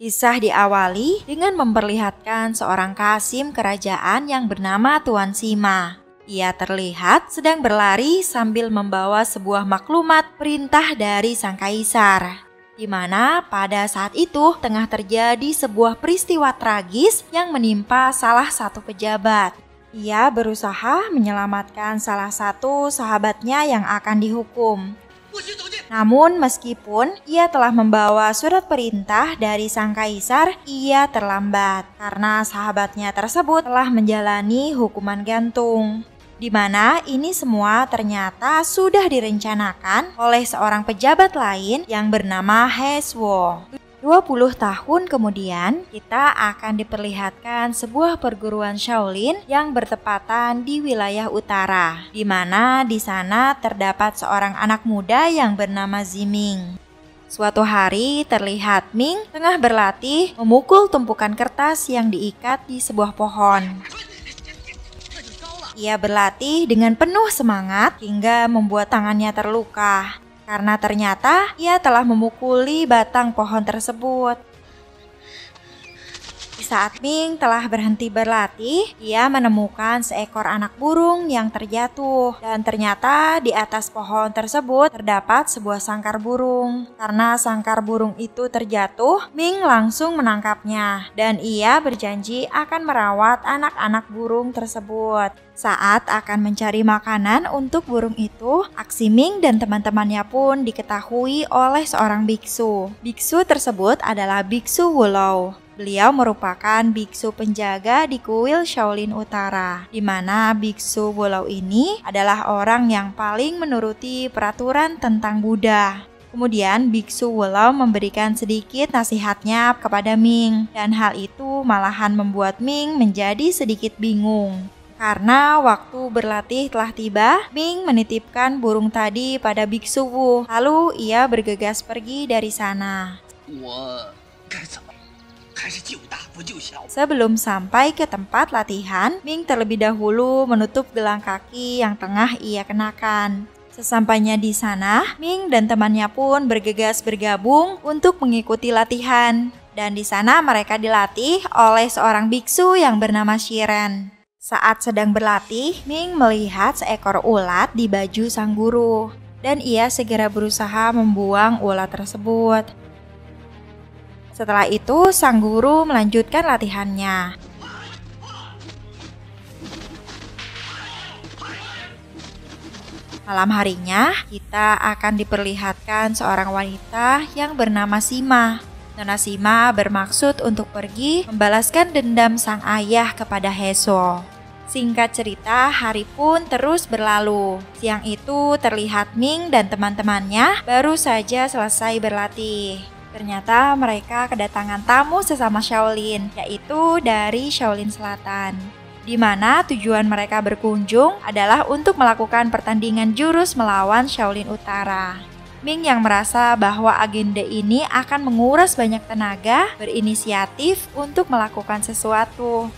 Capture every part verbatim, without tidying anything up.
Kisah diawali dengan memperlihatkan seorang kasim kerajaan yang bernama Tuan Sima. Ia terlihat sedang berlari sambil membawa sebuah maklumat perintah dari sang kaisar, di mana pada saat itu tengah terjadi sebuah peristiwa tragis yang menimpa salah satu pejabat. Ia berusaha menyelamatkan salah satu sahabatnya yang akan dihukum. Namun meskipun ia telah membawa surat perintah dari sang kaisar, ia terlambat karena sahabatnya tersebut telah menjalani hukuman gantung. Di mana ini semua ternyata sudah direncanakan oleh seorang pejabat lain yang bernama He Suo. dua puluh tahun kemudian, kita akan diperlihatkan sebuah perguruan Shaolin yang bertepatan di wilayah utara, di mana di sana terdapat seorang anak muda yang bernama Ziming. Suatu hari terlihat Ming tengah berlatih memukul tumpukan kertas yang diikat di sebuah pohon. Ia berlatih dengan penuh semangat hingga membuat tangannya terluka karena ternyata ia telah memukuli batang pohon tersebut. Di saat Ming telah berhenti berlatih, ia menemukan seekor anak burung yang terjatuh dan ternyata di atas pohon tersebut terdapat sebuah sangkar burung. Karena sangkar burung itu terjatuh, Ming langsung menangkapnya dan ia berjanji akan merawat anak-anak burung tersebut. Saat akan mencari makanan untuk burung itu, aksi Ming dan teman-temannya pun diketahui oleh seorang biksu. Biksu tersebut adalah Biksu Wulau. Beliau merupakan biksu penjaga di kuil Shaolin Utara, di mana Biksu Wulau ini adalah orang yang paling menuruti peraturan tentang Buddha. Kemudian Biksu Wulau memberikan sedikit nasihatnya kepada Ming, dan hal itu malahan membuat Ming menjadi sedikit bingung. Karena waktu berlatih telah tiba, Ming menitipkan burung tadi pada Biksu Wu. Lalu ia bergegas pergi dari sana. Sebelum sampai ke tempat latihan, Ming terlebih dahulu menutup gelang kaki yang tengah ia kenakan. Sesampainya di sana, Ming dan temannya pun bergegas bergabung untuk mengikuti latihan. Dan di sana mereka dilatih oleh seorang biksu yang bernama Shiren. Saat sedang berlatih, Ming melihat seekor ulat di baju sang guru, dan ia segera berusaha membuang ulat tersebut. Setelah itu, sang guru melanjutkan latihannya. Malam harinya, kita akan diperlihatkan seorang wanita yang bernama Sima. Nona Sima bermaksud untuk pergi membalaskan dendam sang ayah kepada He Suo. Singkat cerita, hari pun terus berlalu. Siang itu terlihat Ming dan teman-temannya baru saja selesai berlatih. Ternyata mereka kedatangan tamu sesama Shaolin, yaitu dari Shaolin Selatan, di mana tujuan mereka berkunjung adalah untuk melakukan pertandingan jurus melawan Shaolin Utara. Ming yang merasa bahwa agenda ini akan menguras banyak tenaga, berinisiatif untuk melakukan sesuatu.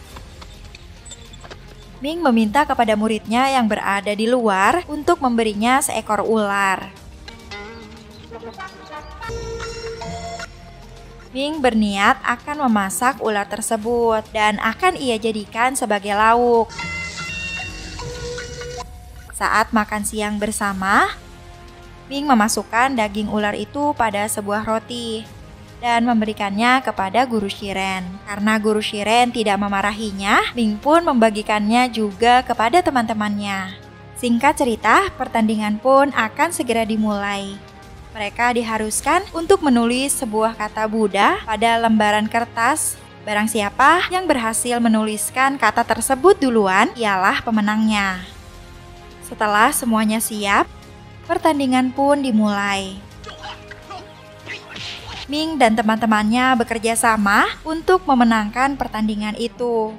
Ming meminta kepada muridnya yang berada di luar untuk memberinya seekor ular. Ming berniat akan memasak ular tersebut dan akan ia jadikan sebagai lauk. Saat makan siang bersama, Ming memasukkan daging ular itu pada sebuah roti dan memberikannya kepada guru Shiren. Karena guru Shiren tidak memarahinya, Ming pun membagikannya juga kepada teman-temannya. Singkat cerita, pertandingan pun akan segera dimulai. Mereka diharuskan untuk menulis sebuah kata Buddha pada lembaran kertas. Barang siapa yang berhasil menuliskan kata tersebut duluan, ialah pemenangnya. Setelah semuanya siap, pertandingan pun dimulai. Ming dan teman-temannya bekerja sama untuk memenangkan pertandingan itu.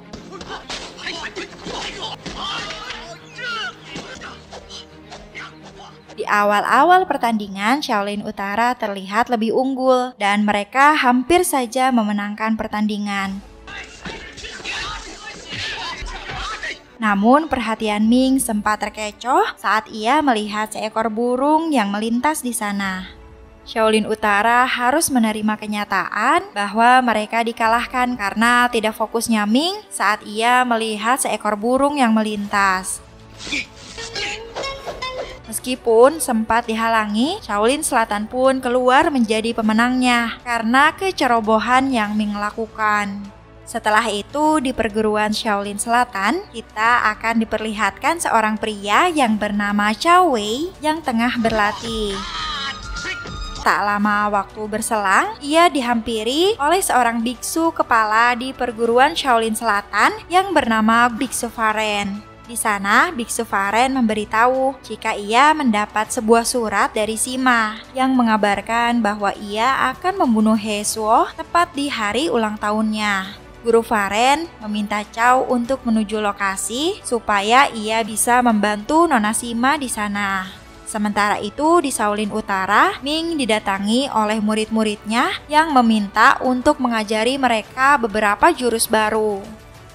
Di awal-awal pertandingan, Shaolin Utara terlihat lebih unggul dan mereka hampir saja memenangkan pertandingan. Namun perhatian Ming sempat terkecoh saat ia melihat seekor burung yang melintas di sana. Shaolin Utara harus menerima kenyataan bahwa mereka dikalahkan karena tidak fokusnya Ming saat ia melihat seekor burung yang melintas. Meskipun sempat dihalangi, Shaolin Selatan pun keluar menjadi pemenangnya karena kecerobohan yang Ming lakukan. Setelah itu, di perguruan Shaolin Selatan, kita akan diperlihatkan seorang pria yang bernama Chao Wei yang tengah berlatih. Tak lama waktu berselang, ia dihampiri oleh seorang biksu kepala di perguruan Shaolin Selatan yang bernama Biksu Faren. Di sana, Biksu Faren memberitahu jika ia mendapat sebuah surat dari Sima yang mengabarkan bahwa ia akan membunuh He Suo tepat di hari ulang tahunnya. Guru Faren meminta Chao untuk menuju lokasi supaya ia bisa membantu Nona Sima di sana. Sementara itu, di Shaolin Utara, Ming didatangi oleh murid-muridnya yang meminta untuk mengajari mereka beberapa jurus baru.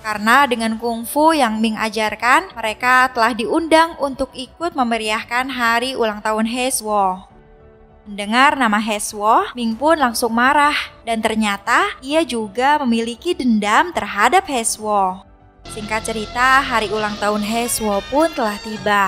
Karena dengan kungfu yang Ming ajarkan, mereka telah diundang untuk ikut memeriahkan hari ulang tahun He Suo. Mendengar nama He Suo, Ming pun langsung marah dan ternyata ia juga memiliki dendam terhadap He Suo. Singkat cerita, hari ulang tahun He Suo pun telah tiba.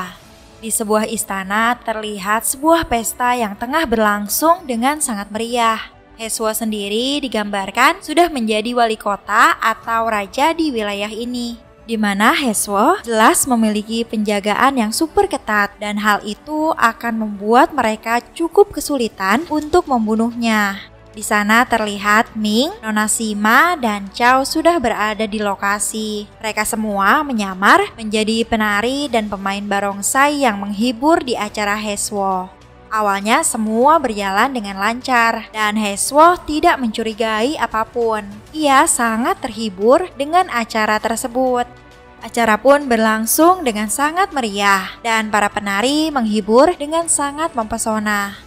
Di sebuah istana terlihat sebuah pesta yang tengah berlangsung dengan sangat meriah. He Suo sendiri digambarkan sudah menjadi wali kota atau raja di wilayah ini, di mana He Suo jelas memiliki penjagaan yang super ketat dan hal itu akan membuat mereka cukup kesulitan untuk membunuhnya. Di sana terlihat Ming, Nona Sima, dan Chao sudah berada di lokasi. Mereka semua menyamar menjadi penari dan pemain barongsai yang menghibur di acara He Suo. Awalnya semua berjalan dengan lancar dan He Suo tidak mencurigai apapun. Ia sangat terhibur dengan acara tersebut. Acara pun berlangsung dengan sangat meriah dan para penari menghibur dengan sangat mempesona.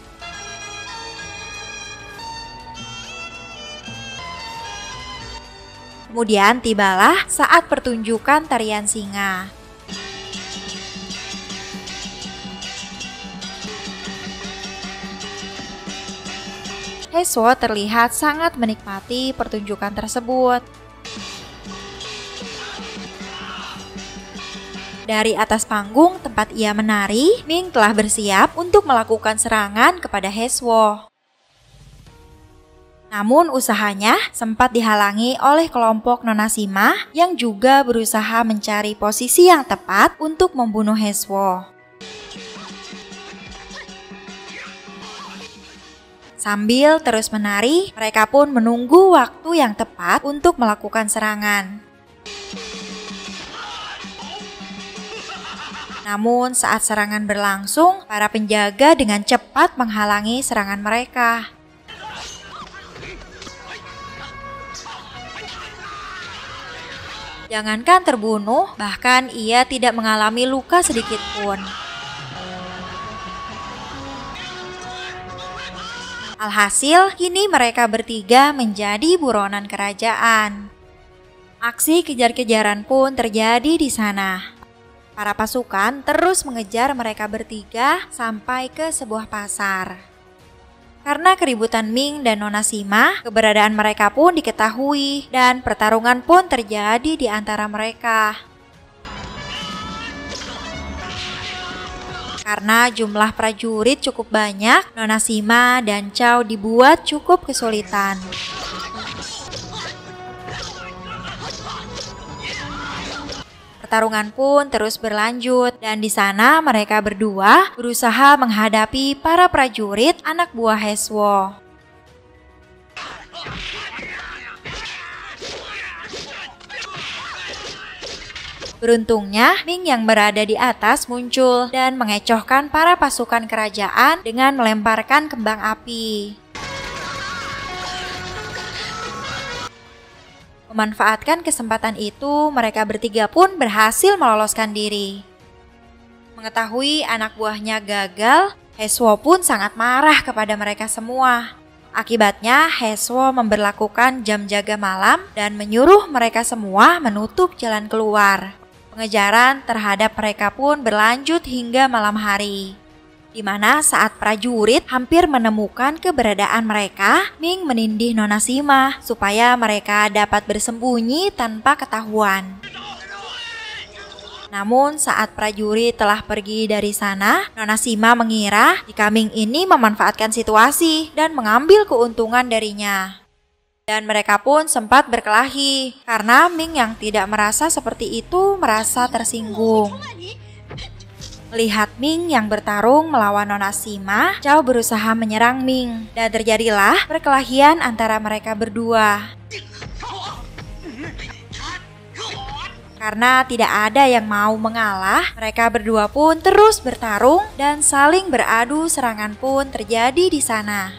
Kemudian tibalah saat pertunjukan tarian singa. He Suo terlihat sangat menikmati pertunjukan tersebut. Dari atas panggung tempat ia menari, Ming telah bersiap untuk melakukan serangan kepada He Suo. Namun usahanya sempat dihalangi oleh kelompok Nona Sima yang juga berusaha mencari posisi yang tepat untuk membunuh He Suo. Sambil terus menari, mereka pun menunggu waktu yang tepat untuk melakukan serangan. Namun saat serangan berlangsung, para penjaga dengan cepat menghalangi serangan mereka. Jangankan terbunuh, bahkan ia tidak mengalami luka sedikit pun. Alhasil, kini mereka bertiga menjadi buronan kerajaan. Aksi kejar-kejaran pun terjadi di sana. Para pasukan terus mengejar mereka bertiga sampai ke sebuah pasar. Karena keributan Ming dan Nona Sima, keberadaan mereka pun diketahui dan pertarungan pun terjadi di antara mereka. Karena jumlah prajurit cukup banyak, Nona Sima dan Chao dibuat cukup kesulitan. Pertarungan pun terus berlanjut dan di sana mereka berdua berusaha menghadapi para prajurit anak buah He Suo. Beruntungnya, Ming yang berada di atas muncul dan mengecohkan para pasukan kerajaan dengan melemparkan kembang api. Memanfaatkan kesempatan itu, mereka bertiga pun berhasil meloloskan diri. Mengetahui anak buahnya gagal, He Suo pun sangat marah kepada mereka semua. Akibatnya, He Suo memberlakukan jam jaga malam dan menyuruh mereka semua menutup jalan keluar. Pengejaran terhadap mereka pun berlanjut hingga malam hari. Di mana saat prajurit hampir menemukan keberadaan mereka, Ming menindih Nona Sima supaya mereka dapat bersembunyi tanpa ketahuan. Namun saat prajurit telah pergi dari sana, Nona Sima mengira jika Ming ini memanfaatkan situasi dan mengambil keuntungan darinya. Dan mereka pun sempat berkelahi, karena Ming yang tidak merasa seperti itu merasa tersinggung. Melihat Ming yang bertarung melawan Nona Sima, Chao berusaha menyerang Ming, dan terjadilah perkelahian antara mereka berdua. Karena tidak ada yang mau mengalah, mereka berdua pun terus bertarung dan saling beradu serangan pun terjadi di sana.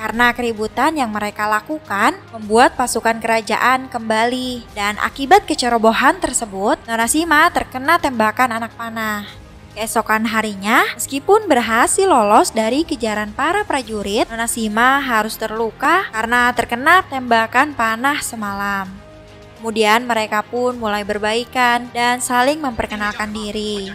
Karena keributan yang mereka lakukan membuat pasukan kerajaan kembali, dan akibat kecerobohan tersebut, Nona Sima terkena tembakan anak panah. Keesokan harinya, meskipun berhasil lolos dari kejaran para prajurit, Nona Sima harus terluka karena terkena tembakan panah semalam. Kemudian mereka pun mulai berbaikan dan saling memperkenalkan diri.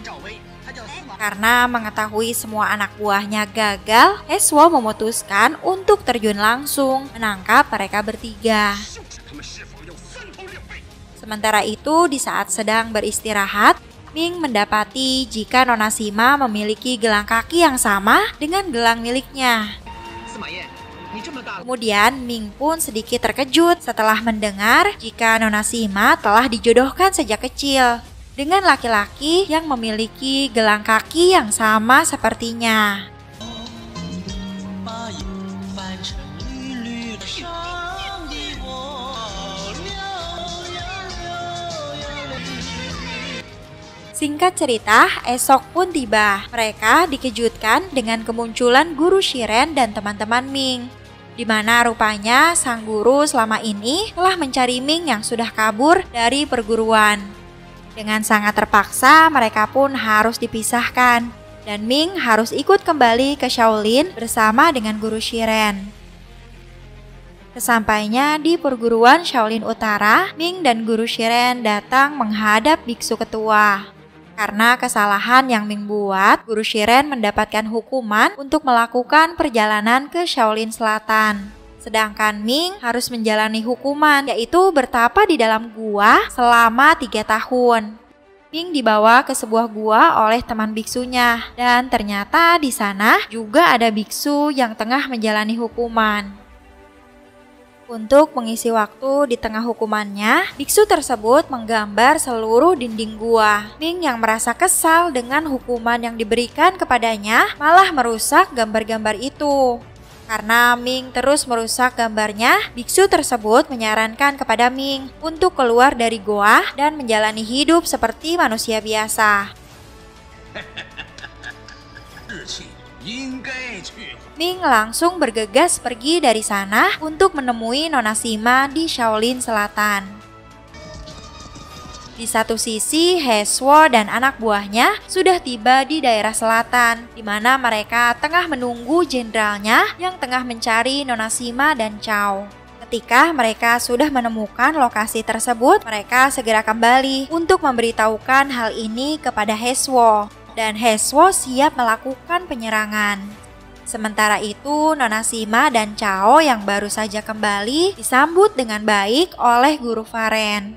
Karena mengetahui semua anak buahnya gagal, He Suo memutuskan untuk terjun langsung menangkap mereka bertiga. Sementara itu, di saat sedang beristirahat, Ming mendapati jika Nona Sima memiliki gelang kaki yang sama dengan gelang miliknya. Kemudian Ming pun sedikit terkejut setelah mendengar jika Nona Sima telah dijodohkan sejak kecil dengan laki-laki yang memiliki gelang kaki yang sama sepertinya. Singkat cerita, esok pun tiba. Mereka dikejutkan dengan kemunculan guru Shiren dan teman-teman Ming, di mana rupanya sang guru selama ini telah mencari Ming yang sudah kabur dari perguruan. Dengan sangat terpaksa, mereka pun harus dipisahkan, dan Ming harus ikut kembali ke Shaolin bersama dengan guru Shiren. Sesampainya di perguruan Shaolin Utara, Ming dan guru Shiren datang menghadap biksu ketua. Karena kesalahan yang Ming buat, guru Shiren mendapatkan hukuman untuk melakukan perjalanan ke Shaolin Selatan. Sedangkan Ming harus menjalani hukuman, yaitu bertapa di dalam gua selama tiga tahun. Ming dibawa ke sebuah gua oleh teman biksunya, dan ternyata di sana juga ada biksu yang tengah menjalani hukuman. Untuk mengisi waktu di tengah hukumannya, biksu tersebut menggambar seluruh dinding gua. Ming yang merasa kesal dengan hukuman yang diberikan kepadanya malah merusak gambar-gambar itu. Karena Ming terus merusak gambarnya, biksu tersebut menyarankan kepada Ming untuk keluar dari goa dan menjalani hidup seperti manusia biasa. Ming langsung bergegas pergi dari sana untuk menemui Nona Sima di Shaolin Selatan. Di satu sisi, He Suo dan anak buahnya sudah tiba di daerah selatan, di mana mereka tengah menunggu jenderalnya yang tengah mencari Nona Sima dan Chao. Ketika mereka sudah menemukan lokasi tersebut, mereka segera kembali untuk memberitahukan hal ini kepada He Suo. Dan He Suo siap melakukan penyerangan. Sementara itu, Nona Sima dan Chao yang baru saja kembali disambut dengan baik oleh guru Faren.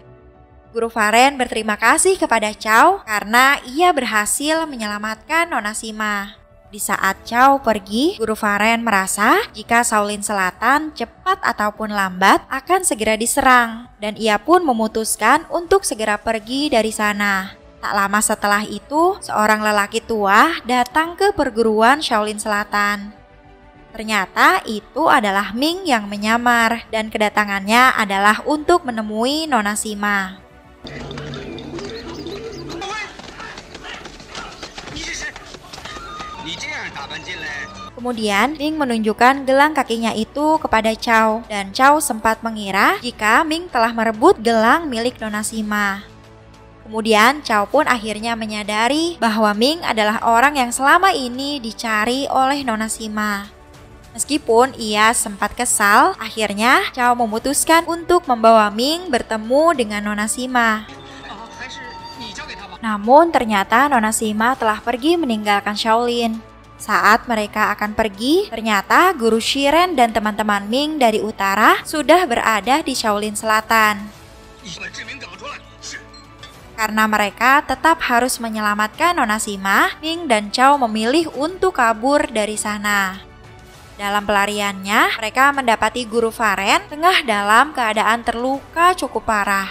Guru Faren berterima kasih kepada Chao karena ia berhasil menyelamatkan Nona Sima. Di saat Chao pergi, guru Faren merasa jika Shaolin Selatan cepat ataupun lambat akan segera diserang, dan ia pun memutuskan untuk segera pergi dari sana. Tak lama setelah itu, seorang lelaki tua datang ke perguruan Shaolin Selatan. Ternyata itu adalah Ming yang menyamar, dan kedatangannya adalah untuk menemui Nona Sima. Kemudian Ming menunjukkan gelang kakinya itu kepada Chao, dan Chao sempat mengira jika Ming telah merebut gelang milik Nona Sima. Kemudian Chao pun akhirnya menyadari bahwa Ming adalah orang yang selama ini dicari oleh Nona Sima. Meskipun ia sempat kesal, akhirnya Chao memutuskan untuk membawa Ming bertemu dengan Nona Sima. Namun ternyata Nona Sima telah pergi meninggalkan Shaolin. Saat mereka akan pergi, ternyata Guru Shiren dan teman-teman Ming dari utara sudah berada di Shaolin Selatan. Karena mereka tetap harus menyelamatkan Nona Sima, Ming dan Chao memilih untuk kabur dari sana. Dalam pelariannya, mereka mendapati Guru Faren tengah dalam keadaan terluka cukup parah.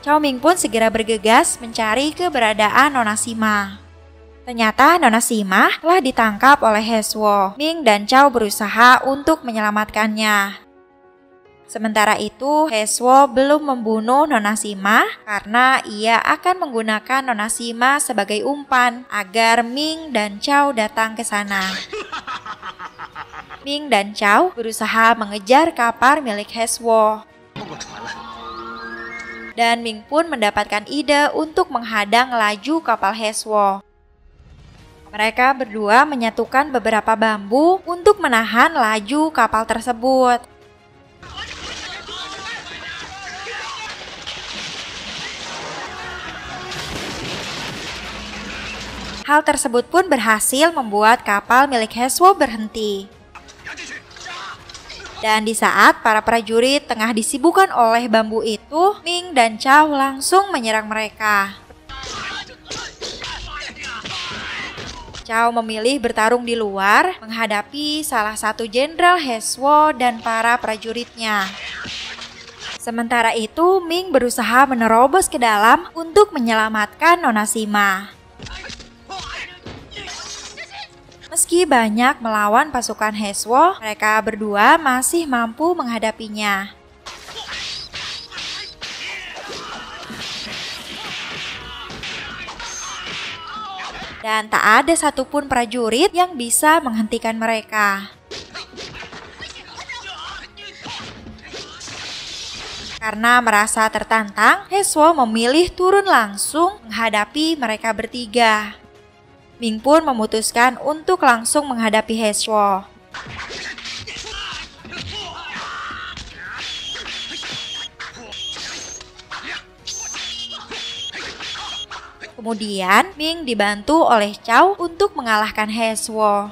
Chao Ming pun segera bergegas mencari keberadaan Nona Sima. Ternyata Nona Sima telah ditangkap oleh He Suo. Ming dan Chao berusaha untuk menyelamatkannya. Sementara itu, He Suo belum membunuh Nona Sima karena ia akan menggunakan Nona Sima sebagai umpan agar Ming dan Chao datang ke sana. Ming dan Chao berusaha mengejar kapal milik He Suo. Dan Ming pun mendapatkan ide untuk menghadang laju kapal He Suo. Mereka berdua menyatukan beberapa bambu untuk menahan laju kapal tersebut. Hal tersebut pun berhasil membuat kapal milik He Suo berhenti. Dan di saat para prajurit tengah disibukkan oleh bambu itu, Ming dan Chao langsung menyerang mereka. Chao memilih bertarung di luar menghadapi salah satu jenderal He Suo dan para prajuritnya. Sementara itu, Ming berusaha menerobos ke dalam untuk menyelamatkan Nona Sima. Meski banyak melawan pasukan He Suo, mereka berdua masih mampu menghadapinya. Dan tak ada satupun prajurit yang bisa menghentikan mereka. Karena merasa tertantang, He Suo memilih turun langsung menghadapi mereka bertiga. Ming pun memutuskan untuk langsung menghadapi He Suo. Kemudian, Ming dibantu oleh Chao untuk mengalahkan He Suo.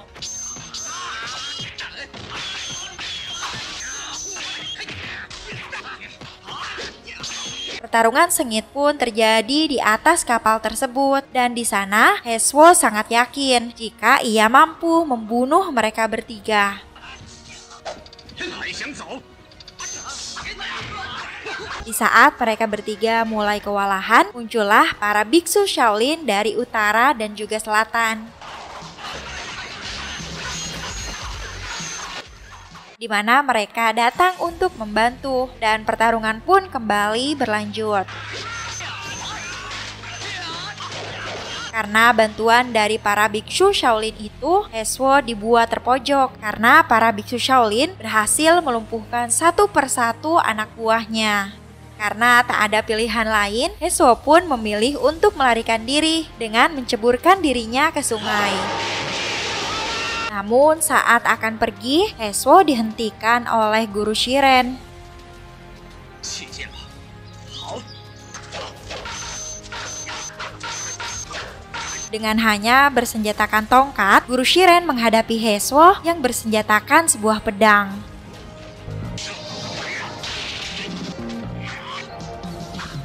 Pertarungan sengit pun terjadi di atas kapal tersebut, dan di sana He Suo sangat yakin jika ia mampu membunuh mereka bertiga. Di saat mereka bertiga mulai kewalahan, muncullah para biksu Shaolin dari utara dan juga selatan. Di mana mereka datang untuk membantu dan pertarungan pun kembali berlanjut. Karena bantuan dari para biksu Shaolin itu, He Suo dibuat terpojok karena para biksu Shaolin berhasil melumpuhkan satu persatu anak buahnya. Karena tak ada pilihan lain, He Suo pun memilih untuk melarikan diri dengan menceburkan dirinya ke sungai. Namun saat akan pergi, He Suo dihentikan oleh Guru Shiren. Dengan hanya bersenjatakan tongkat, Guru Shiren menghadapi He Suo yang bersenjatakan sebuah pedang.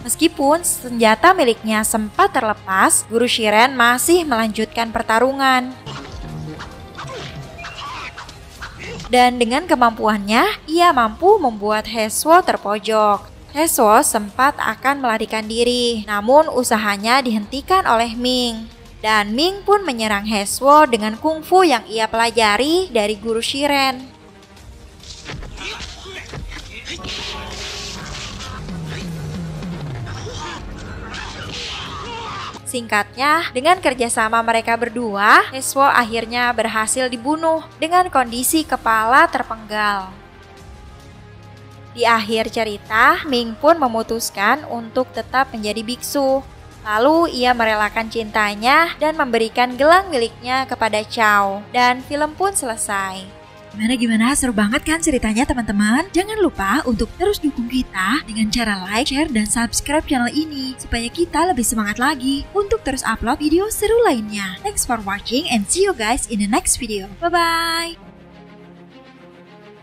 Meskipun senjata miliknya sempat terlepas, Guru Shiren masih melanjutkan pertarungan. Dan dengan kemampuannya, ia mampu membuat He Suo terpojok. He Suo sempat akan melarikan diri, namun usahanya dihentikan oleh Ming. Dan Ming pun menyerang He Suo dengan kungfu yang ia pelajari dari Guru Shiren. Singkatnya, dengan kerjasama mereka berdua, He Suo akhirnya berhasil dibunuh dengan kondisi kepala terpenggal. Di akhir cerita, Ming pun memutuskan untuk tetap menjadi biksu. Lalu ia merelakan cintanya dan memberikan gelang miliknya kepada Chao. Dan film pun selesai. Gimana-gimana seru banget kan ceritanya teman-teman? Jangan lupa untuk terus dukung kita dengan cara like, share, dan subscribe channel ini supaya kita lebih semangat lagi untuk terus upload video seru lainnya. Thanks for watching and see you guys in the next video. Bye-bye!